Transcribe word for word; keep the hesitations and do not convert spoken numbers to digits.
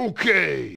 Okay.